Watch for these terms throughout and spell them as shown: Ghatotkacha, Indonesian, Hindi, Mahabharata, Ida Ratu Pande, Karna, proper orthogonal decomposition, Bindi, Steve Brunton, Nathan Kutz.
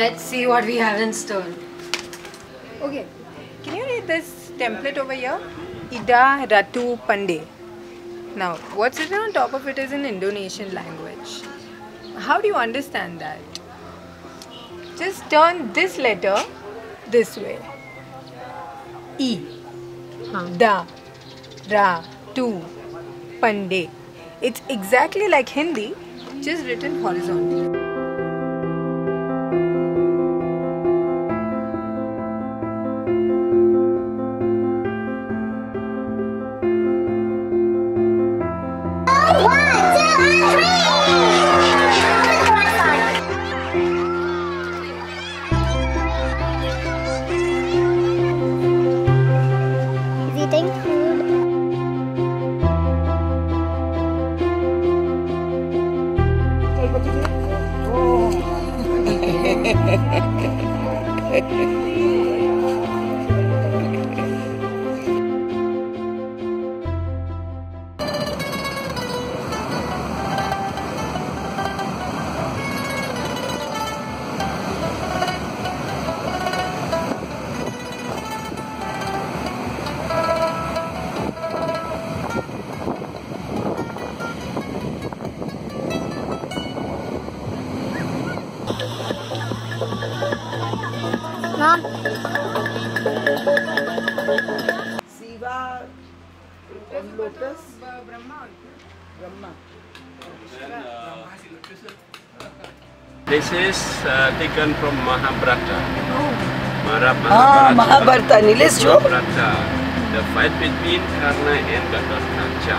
let's see what we have in store. Okay, can you read this template over here? Ida Ratu Pande. Now, what's written on top of it is in Indonesian language. How do you understand that? Just turn this letter this way. Ida Ratu Pande. It's exactly like Hindi, just written horizontally. This is taken from Mahabharata. Mahabharata. Mahabharata. The fight between Karna and Ghatotkacha.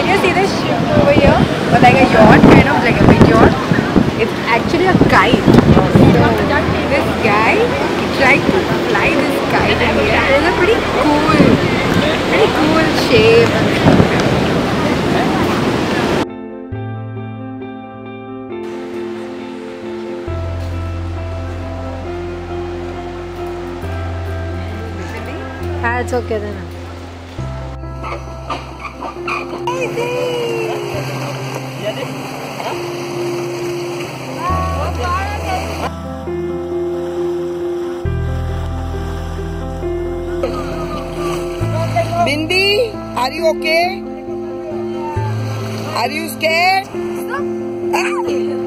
Can you see this ship over here? But like a yacht, kind of like a big yacht. It's actually a kite. So this guy tried to fly this kite and it's a pretty cool shape. It's okay then. Bindi, are you okay? Are you scared?